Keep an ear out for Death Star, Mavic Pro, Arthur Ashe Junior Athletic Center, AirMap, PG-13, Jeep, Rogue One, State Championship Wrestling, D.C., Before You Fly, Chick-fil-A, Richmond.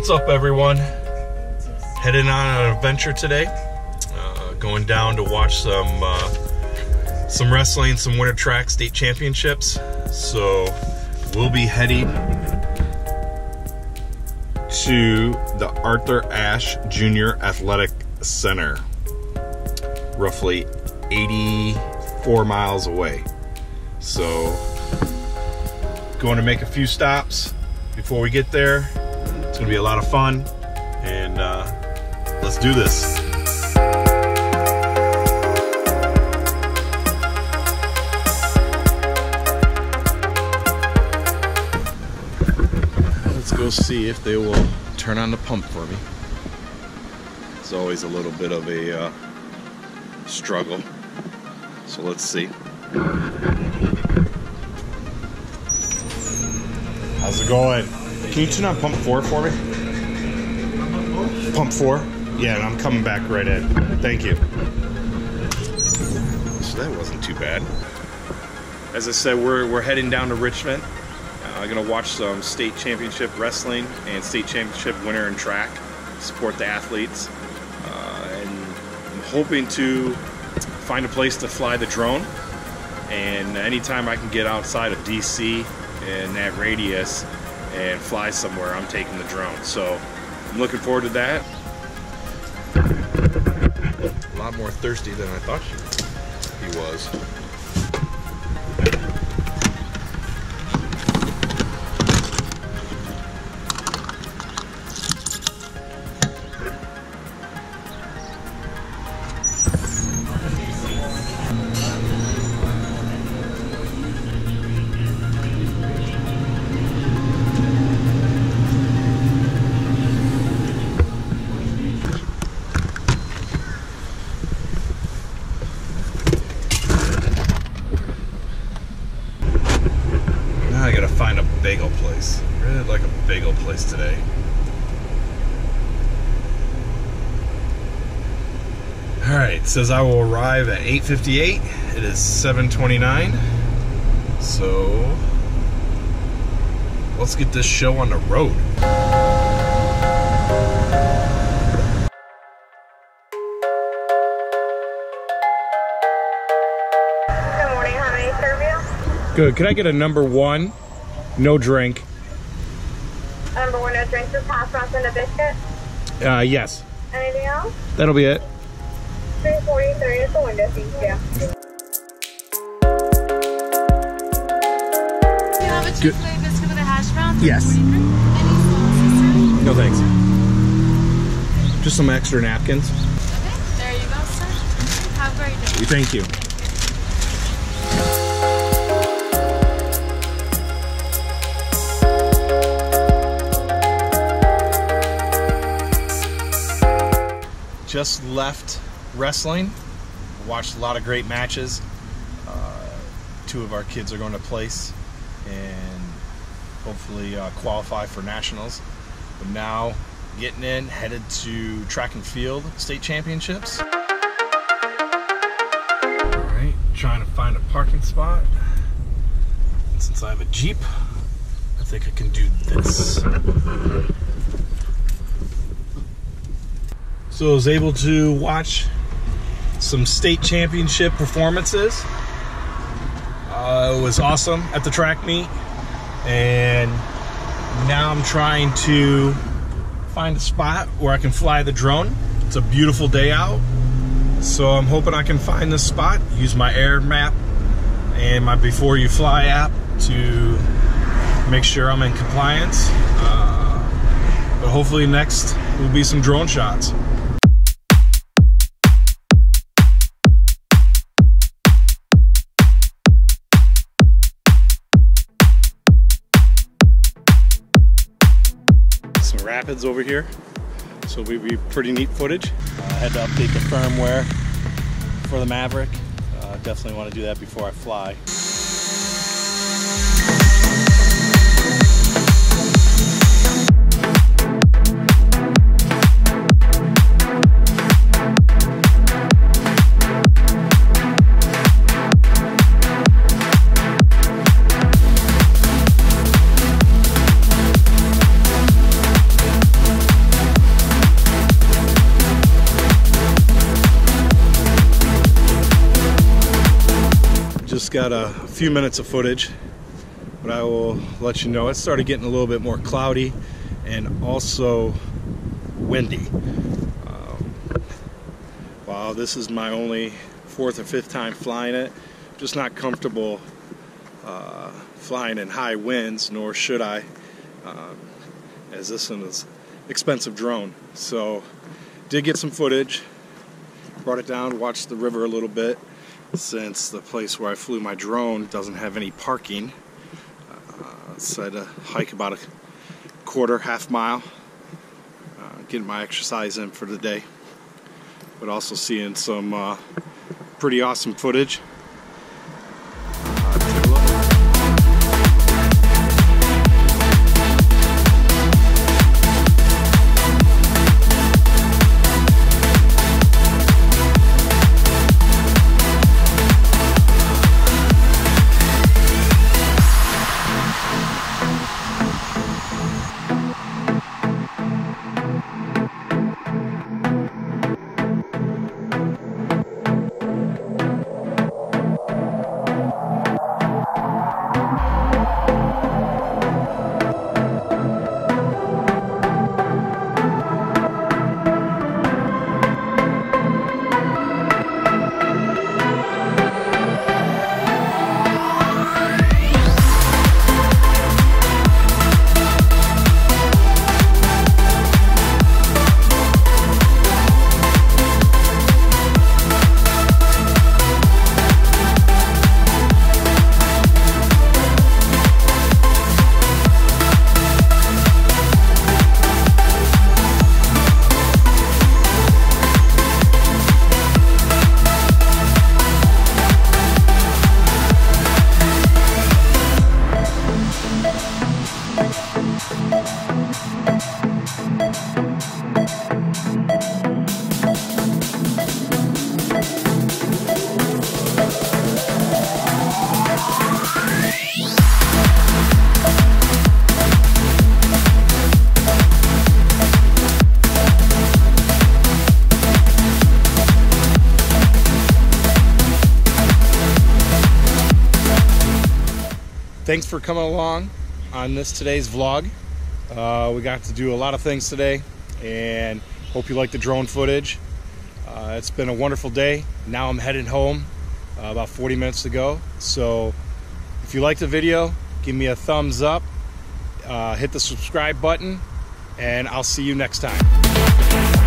What's up, everyone? Heading on an adventure today. Going down to watch some wrestling, some winter track state championships. So we'll be heading to the Arthur Ashe Junior Athletic Center, roughly 84 miles away. So going to make a few stops before we get there. It's going to be a lot of fun, and let's do this. Let's go see if they will turn on the pump for me. It's always a little bit of a struggle, so let's see. How's it going? Can you turn on pump 4 for me? Pump 4? Yeah, and I'm coming back right in. Thank you. So that wasn't too bad. As I said, we're heading down to Richmond. I'm gonna watch some state championship wrestling and state championship winter and track. Support the athletes, and I'm hoping to find a place to fly the drone. And anytime I can get outside of D.C. and that radius and fly somewhere, I'm taking the drone. So I'm looking forward to that. A lot more thirsty than I thought he was. Bagel place. Really like a bagel place today. Alright, it says I will arrive at 8:58. It is 7:29. So let's get this show on the road. Good morning, how may I serve you? Good. Can I get a number 1? No drink. Number 1, no drink, just hot sauce and a biscuit? Yes. Anything else? That'll be it. 343 is the window, thank you. Do you have a Chick-fil-A biscuit with a hash brown? Yes. Any sauce? No thanks. Just some extra napkins. Okay, there you go, sir. Have a great day. Thank you. Just left wrestling, watched a lot of great matches. Two of our kids are going to place and hopefully qualify for nationals. But now getting in, headed to track and field state championships. All right, trying to find a parking spot. And since I have a Jeep, I think I can do this. So I was able to watch some state championship performances. It was awesome at the track meet, and now I'm trying to find a spot where I can fly the drone. It's a beautiful day out, so I'm hoping I can find this spot. Use my AirMap and my Before You Fly app to make sure I'm in compliance. But hopefully next will be some drone shots. Rapids over here, so it'll be pretty neat footage. I had to update the firmware for the Mavic. Definitely want to do that before I fly. Just got a few minutes of footage, but I will let you know. It started getting a little bit more cloudy and also windy. Wow, this is my only fourth or fifth time flying it. Just not comfortable flying in high winds, nor should I, as this one is an expensive drone. So did get some footage, brought it down, watched the river a little bit, since the place where I flew my drone doesn't have any parking. So I had to hike about a half mile, getting my exercise in for the day, but also seeing some pretty awesome footage. Thanks for coming along on today's vlog. We got to do a lot of things today, and hope you like the drone footage. It's been a wonderful day. Now I'm heading home, about 40 minutes to go. So if you liked the video, give me a thumbs up, hit the subscribe button, and I'll see you next time.